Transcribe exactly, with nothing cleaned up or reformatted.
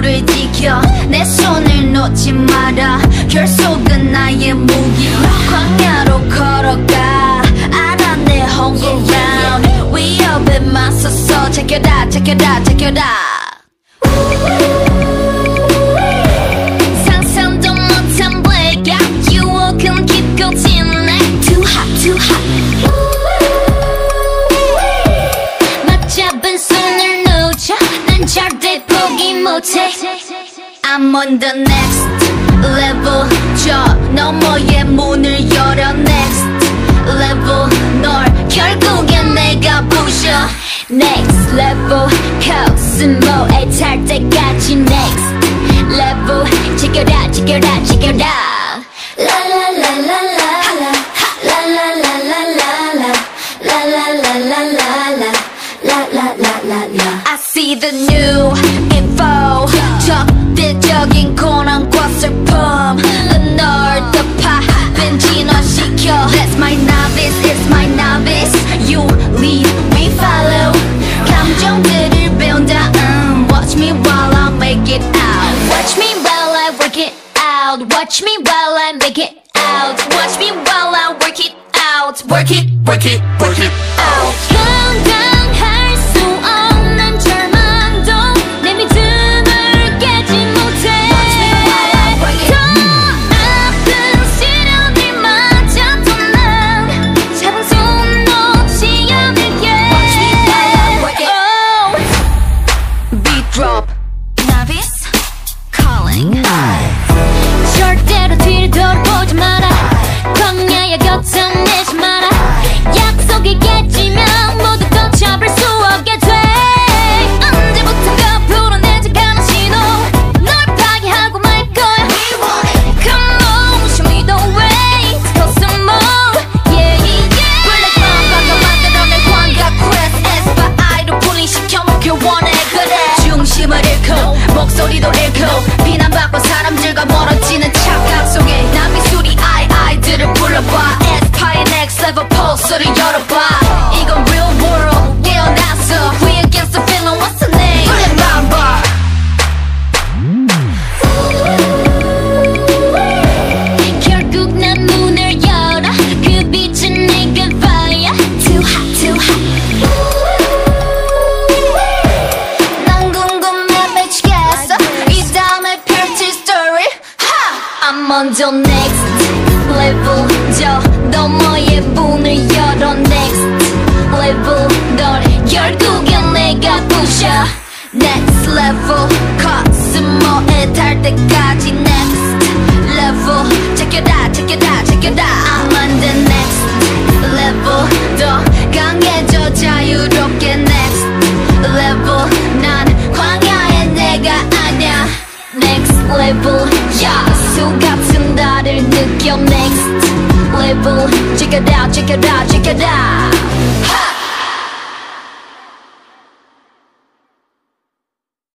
너를 지켜 내 손을 놓지 마라 결속은 나의 무기 광야로 걸어가 알아 내 whole around 위협에만 서서 제껴다 제껴다 제껴다 상상도 못한 blackout 유혹은 깊고 진해 Too hot too hot 절대 포기 못해 I'm on the next level 저 너머의 문을 열어 Next level 널 결국엔 내가 부셔 Next level 코스모에 탈 때까지 Next level 지켜라 지켜라 지켜라 라라라라라 라라라라라 라라라라라 라라라라라 I see the new info 적대적인 고난과 슬픔 널 더 파악은 진화시켜 That's my novice, it's my novice You lead, we follow 감정들을 배운 다음 Watch me while I make it out Watch me while I work it out Watch me while I make it out Watch me while I work it out Work it, work it, work it out 감당할 목소리도 잃고 비난받고 사람들과 멀어지는 착각 속에 난 미술이 아이들을 불러봐 에스파의 next level pulse를 열어봐 이건 real world 깨어났어 We against the feeling what's the name 그래 난 봐 결국 난 문을 열어 그 빛은 내가 봐야 Too hot too hot I'm on the next level 저 너머의 문을 열어 Next level 널 결국엔 내가 부셔 Next level 코스모에 탈 때까지 Next level 제껴다 제껴다 제껴다 I'm on the next level 더 강해져 자유롭게 Next level 난 광야에 내가 아냐 Next level yeah 같은 나를 느껴 Next level Check it out, check it out, check it out